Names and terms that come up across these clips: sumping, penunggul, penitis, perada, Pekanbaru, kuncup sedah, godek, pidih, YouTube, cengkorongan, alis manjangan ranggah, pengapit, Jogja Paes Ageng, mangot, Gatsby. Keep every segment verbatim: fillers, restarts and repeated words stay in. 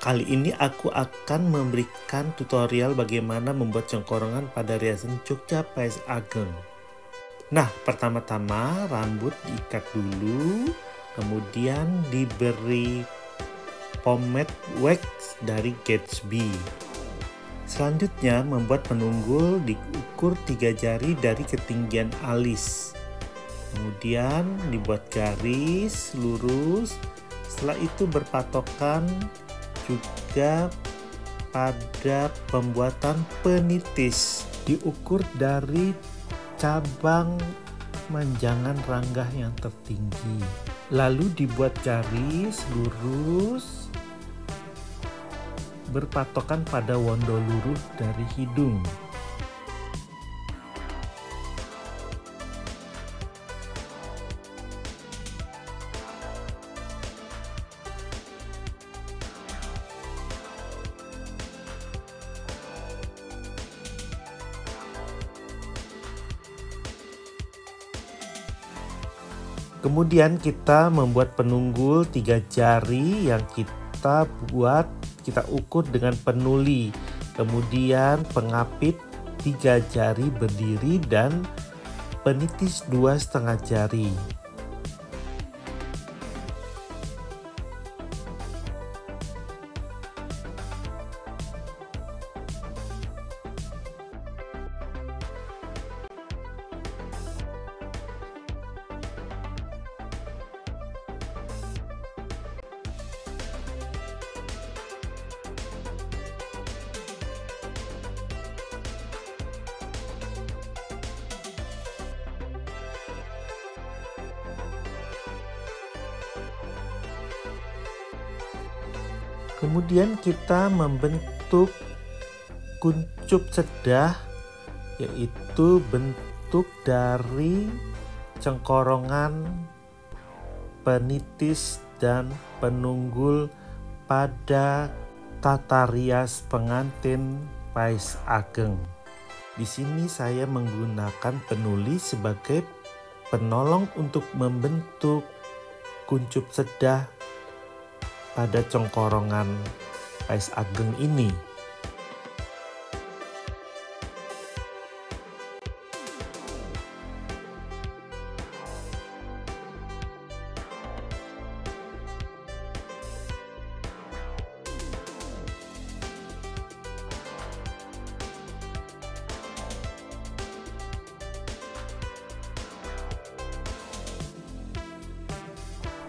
Kali ini aku akan memberikan tutorial bagaimana membuat cengkorongan pada riasan Jogja Paes Ageng. Nah, pertama-tama rambut diikat dulu, kemudian diberi pomade wax dari Gatsby. Selanjutnya membuat penunggul diukur tiga jari dari ketinggian alis. Kemudian dibuat garis lurus, setelah itu berpatokan juga pada pembuatan penitis, diukur dari cabang menjangan ranggah yang tertinggi, lalu dibuat garis lurus berpatokan pada wondo luruh dari hidung. Kemudian kita membuat penunggul tiga jari yang kita buat, kita ukur dengan penuli. Kemudian pengapit tiga jari berdiri dan penitis dua setengah jari. Kemudian kita membentuk kuncup sedah, yaitu bentuk dari cengkorongan, penitis, dan penunggul pada tata rias pengantin Paes Ageng. Di sini saya menggunakan penuli sebagai penolong untuk membentuk kuncup sedah pada cengkorongan Paes Ageng ini.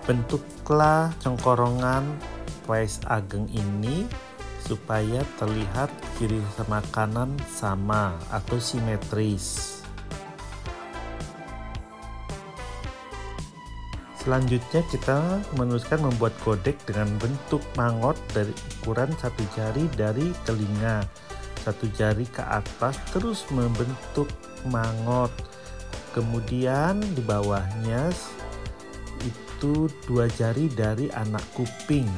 Bentuklah cengkorongan Paes Ageng ini supaya terlihat kiri sama kanan sama atau simetris. Selanjutnya kita meneruskan membuat godek dengan bentuk mangot dari ukuran satu jari dari telinga, satu jari ke atas, terus membentuk mangot. Kemudian di bawahnya itu dua jari dari anak kuping.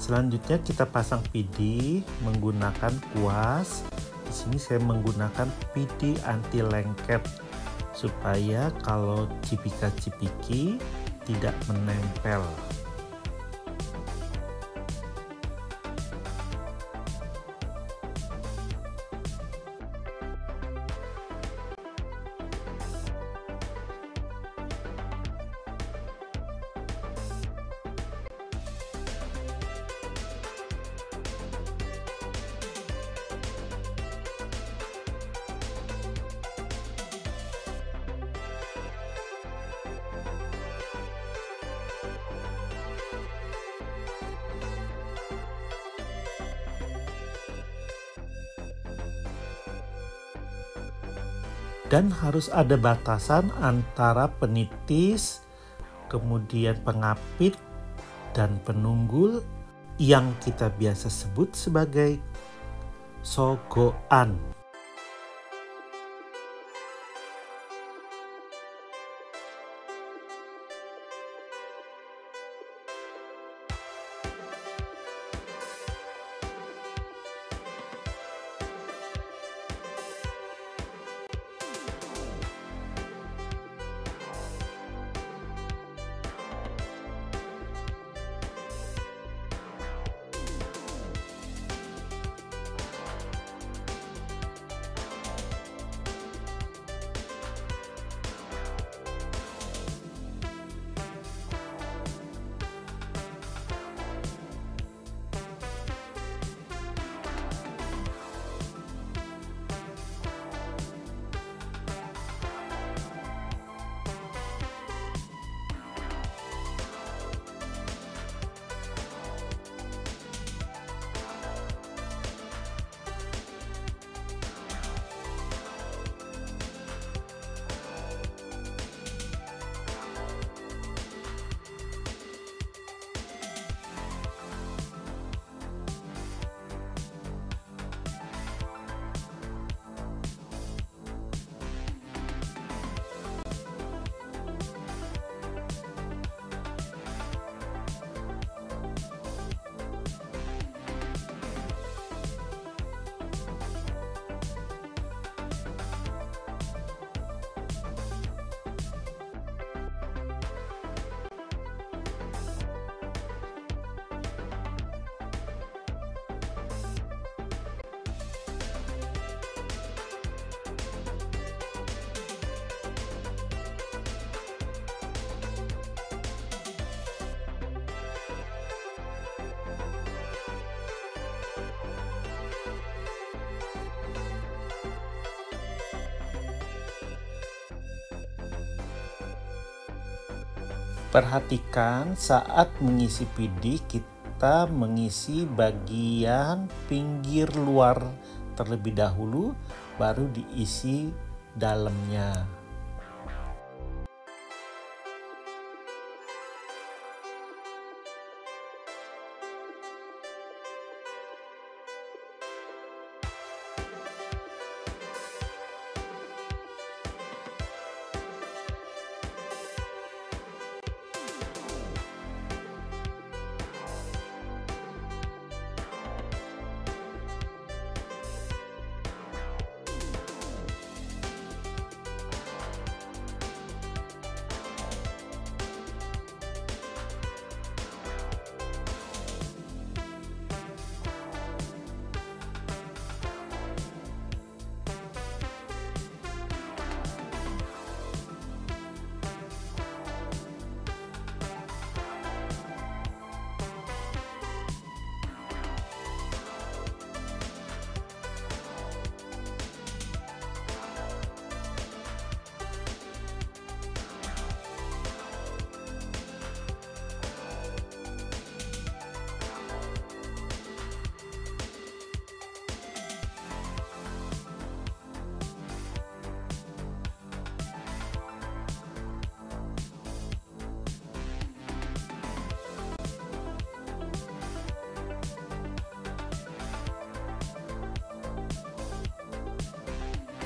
Selanjutnya kita pasang pidih menggunakan kuas. Di sini saya menggunakan pidih anti lengket supaya kalau cipika-cipiki tidak menempel. Dan harus ada batasan antara penitis, kemudian pengapit, dan penunggul yang kita biasa sebut sebagai sogokan. Perhatikan saat mengisi pidih, kita mengisi bagian pinggir luar terlebih dahulu, baru diisi dalamnya.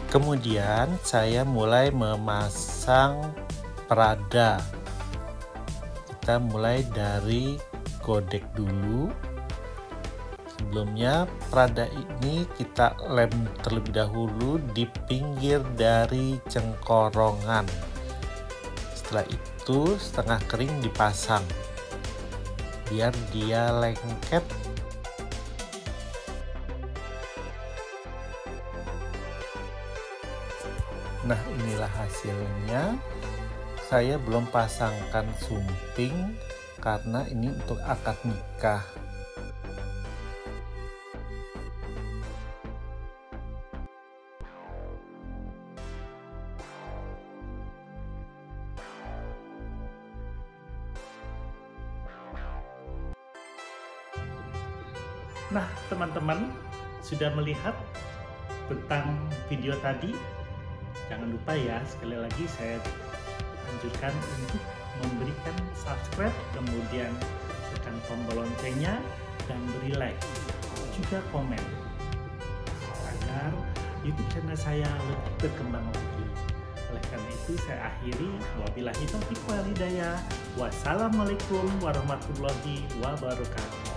Kemudian saya mulai memasang perada. Kita mulai dari godek dulu. Sebelumnya perada ini kita lem terlebih dahulu di pinggir dari cengkorongan. Setelah itu setengah kering dipasang biar dia lengket. Nah, inilah hasilnya. Saya belum pasangkan sumping karena ini untuk akad nikah. Nah, teman-teman sudah melihat tentang video tadi. Jangan lupa ya, sekali lagi saya anjurkan untuk memberikan subscribe, kemudian tekan tombol loncengnya dan beri like, juga komen agar YouTube channel saya lebih berkembang lagi. Oleh karena itu saya akhiri, wabillahi taufiq wal hidayah, wassalamualaikum warahmatullahi wabarakatuh.